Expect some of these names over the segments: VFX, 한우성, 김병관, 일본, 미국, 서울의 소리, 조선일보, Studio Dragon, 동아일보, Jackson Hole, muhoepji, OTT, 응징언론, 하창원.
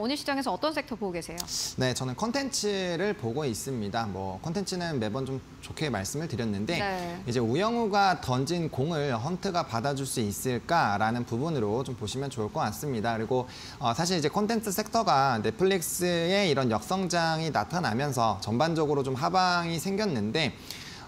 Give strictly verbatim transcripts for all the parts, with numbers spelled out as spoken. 오늘 시장에서 어떤 섹터 보고 계세요? 네, 저는 콘텐츠를 보고 있습니다. 뭐 콘텐츠는 매번 좀 좋게 말씀을 드렸는데 네. 이제 우영우가 던진 공을 헌트가 받아줄 수 있을까라는 부분으로 좀 보시면 좋을 것 같습니다. 그리고 어, 사실 이제 콘텐츠 섹터가 넷플릭스의 이런 역성장이 나타나면서 전반적으로 좀 하방이 생겼는데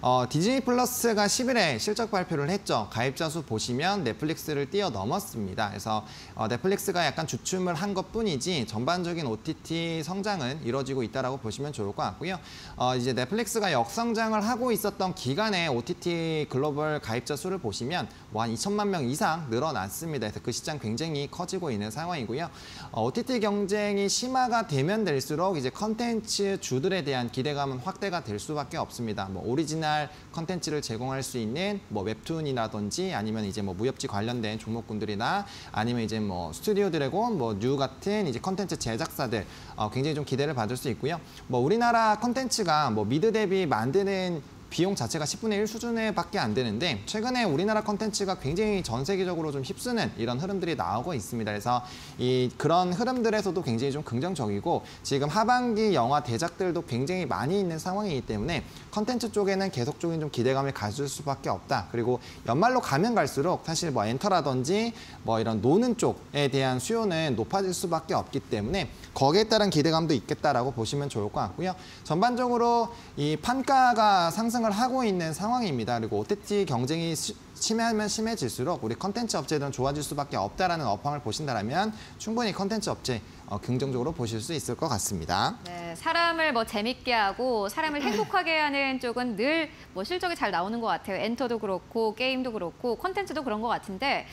어, 디즈니 플러스가 십일에 실적 발표를 했죠. 가입자 수 보시면 넷플릭스를 뛰어넘었습니다. 그래서 어, 넷플릭스가 약간 주춤을 한 것 뿐이지 전반적인 오티티 성장은 이루어지고 있다라고 보시면 좋을 것 같고요. 어, 이제 넷플릭스가 역성장을 하고 있었던 기간에 오티티 글로벌 가입자 수를 보시면 뭐 한 이천만 명 이상 늘어났습니다. 그래서 그 시장 굉장히 커지고 있는 상황이고요. 어, 오티티 경쟁이 심화가 되면 될수록 이제 컨텐츠 주들에 대한 기대감은 확대가 될 수밖에 없습니다. 뭐 오리지널 컨텐츠를 제공할 수 있는 뭐 웹툰이라든지 아니면 이제 뭐 무협지 관련된 종목군들이나 아니면 이제 뭐 스튜디오 드래곤, 뭐 뉴 같은 이제 컨텐츠 제작사들 어 굉장히 좀 기대를 받을 수 있고요. 뭐 우리나라 컨텐츠가 뭐 미드 대비 만드는 비용 자체가 십분의 일 수준에밖에 안 되는데 최근에 우리나라 콘텐츠가 굉장히 전 세계적으로 좀 휩쓰는 이런 흐름들이 나오고 있습니다. 그래서 이 그런 흐름들에서도 굉장히 좀 긍정적이고 지금 하반기 영화 대작들도 굉장히 많이 있는 상황이기 때문에 콘텐츠 쪽에는 계속적인 좀 기대감을 가질 수밖에 없다. 그리고 연말로 가면 갈수록 사실 뭐 엔터라든지 뭐 이런 노는 쪽에 대한 수요는 높아질 수밖에 없기 때문에 거기에 따른 기대감도 있겠다라고 보시면 좋을 것 같고요. 전반적으로 이 판가가 상승 을 하고 있는 상황입니다. 그리고 오티티 경쟁이 심하면 심해질수록 우리 컨텐츠 업체들은 좋아질 수밖에 없다라는 업황을 보신다면 충분히 컨텐츠 업체 어, 긍정적으로 보실 수 있을 것 같습니다. 네, 사람을 뭐 재밌게 하고 사람을 행복하게 하는 쪽은 늘 뭐 실적이 잘 나오는 것 같아요. 엔터도 그렇고 게임도 그렇고 컨텐츠도 그런 것 같은데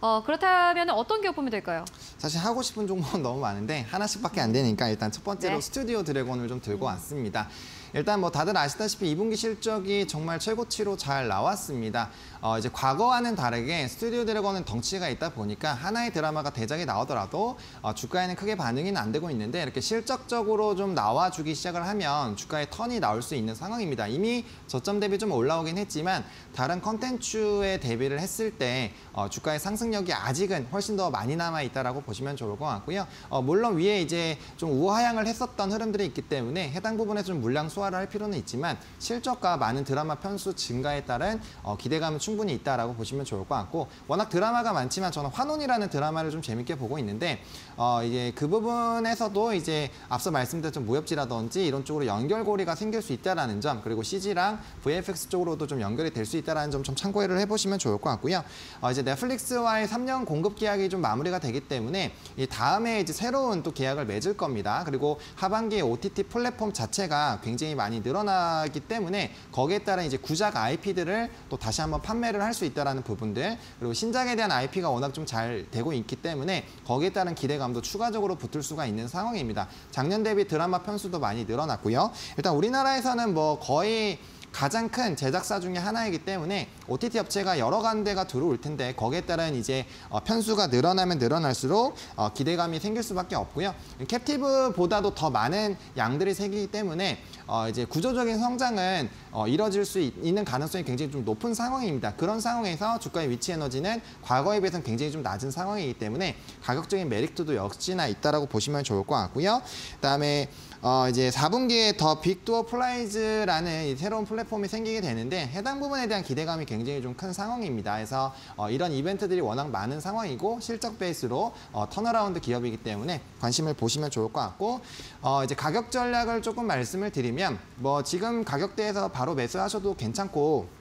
어, 그렇다면 어떤 기업 보면 될까요? 사실 하고 싶은 종목은 너무 많은데 하나씩밖에 안 되니까 일단 첫 번째로 네. 스튜디오 드래곤을 좀 들고 음. 왔습니다. 일단 뭐 다들 아시다시피 이분기 실적이 정말 최고치로 잘 나왔습니다. 어, 이제 과거와는 다르게 스튜디오 드래곤은 덩치가 있다 보니까 하나의 드라마가 대작이 나오더라도 어, 주가에는 크게 반응이 안 되고 있는데 이렇게 실적적으로 좀 나와주기 시작을 하면 주가에 턴이 나올 수 있는 상황입니다. 이미 저점 대비 좀 올라오긴 했지만 다른 컨텐츠에 대비를 했을 때 어, 주가의 상승력이 아직은 훨씬 더 많이 남아있다라고 보시면 좋을 것 같고요. 어, 물론 위에 이제 좀 우하향을 했었던 흐름들이 있기 때문에 해당 부분에서 좀 물량 소화를 할 필요는 있지만 실적과 많은 드라마 편수 증가에 따른 어, 기대감은 충분히 있다라고 보시면 좋을 것 같고 워낙 드라마가 많지만 저는 환혼이라는 드라마를 좀 재밌게 보고 있는데 어, 이제 그 부분에서도 이제 앞서 말씀드렸던 무협지라든지 이런 쪽으로 연결고리가 생길 수 있다라는 점 그리고 씨지랑 브이에프엑스 쪽으로도 좀 연결이 될 수 있다라는 점 좀 참고를 해보시면 좋을 것 같고요. 어, 이제 넷플릭스와의 삼 년 공급 계약이 좀 마무리가 되기 때문에 이 다음에 이제 새로운 또 계약을 맺을 겁니다. 그리고 하반기에 오티티 플랫폼 자체가 굉장히 굉장히 많이 늘어나기 때문에 거기에 따른 이제 구작 아이피들을 또 다시 한번 판매를 할 수 있다라는 부분들 그리고 신작에 대한 아이피가 워낙 좀 잘 되고 있기 때문에 거기에 따른 기대감도 추가적으로 붙을 수가 있는 상황입니다. 작년 대비 드라마 편수도 많이 늘어났고요. 일단 우리나라에서는 뭐 거의 가장 큰 제작사 중에 하나이기 때문에 오티티 업체가 여러 간데가 들어올 텐데 거기에 따른 이제 편수가 늘어나면 늘어날수록 기대감이 생길 수밖에 없고요. 캡티브보다도 더 많은 양들이 생기기 때문에 이제 구조적인 성장은 이뤄질 수 있는 가능성이 굉장히 좀 높은 상황입니다. 그런 상황에서 주가의 위치 에너지는 과거에 비해서는 굉장히 좀 낮은 상황이기 때문에 가격적인 메리트도 역시나 있다라고 보시면 좋을 것 같고요. 그다음에 어 이제 사 분기에 더 빅도어 플라이즈라는 이 새로운 플랫폼이 생기게 되는데 해당 부분에 대한 기대감이 굉장히 좀 큰 상황입니다. 그래서 어 이런 이벤트들이 워낙 많은 상황이고 실적 베이스로 어 턴어라운드 기업이기 때문에 관심을 보시면 좋을 것 같고 어 이제 가격 전략을 조금 말씀을 드리면 뭐 지금 가격대에서 바로 매수하셔도 괜찮고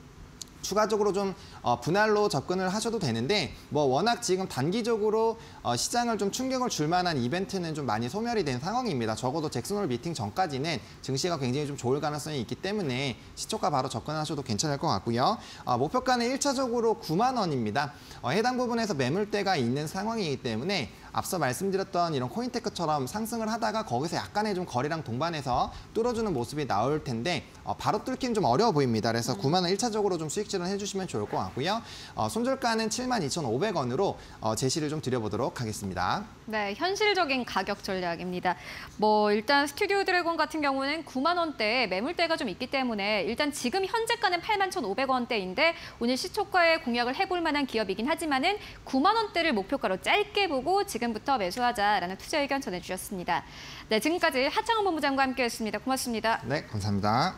추가적으로 좀 어, 분할로 접근을 하셔도 되는데 뭐 워낙 지금 단기적으로 어, 시장을 좀 충격을 줄 만한 이벤트는 좀 많이 소멸이 된 상황입니다. 적어도 잭슨홀 미팅 전까지는 증시가 굉장히 좀 좋을 가능성이 있기 때문에 시초가 바로 접근하셔도 괜찮을 것 같고요. 어, 목표가는 일 차적으로 구만 원입니다. 어, 해당 부분에서 매물대가 있는 상황이기 때문에 앞서 말씀드렸던 이런 코인테크처럼 상승을 하다가 거기서 약간의 좀 거리랑 동반해서 뚫어주는 모습이 나올 텐데 어, 바로 뚫기는 좀 어려워 보입니다. 그래서 음. 구만 원 일 차적으로 좀 수익 해주시면 좋을 것 같고요. 어, 손절가는 칠만 이천오백 원으로 어, 제시를 좀 드려보도록 하겠습니다. 네, 현실적인 가격 전략입니다. 뭐 일단 스튜디오 드래곤 같은 경우는 구만 원대에 매물대가 좀 있기 때문에 일단 지금 현재가는 팔만 천오백 원대인데 오늘 시초가에 공략을 해볼 만한 기업이긴 하지만은 구만 원대를 목표가로 짧게 보고 지금 지금부터 매수하자라는 투자 의견 전해주셨습니다. 네, 지금까지 하창원 본부장과 함께했습니다. 고맙습니다. 네, 감사합니다.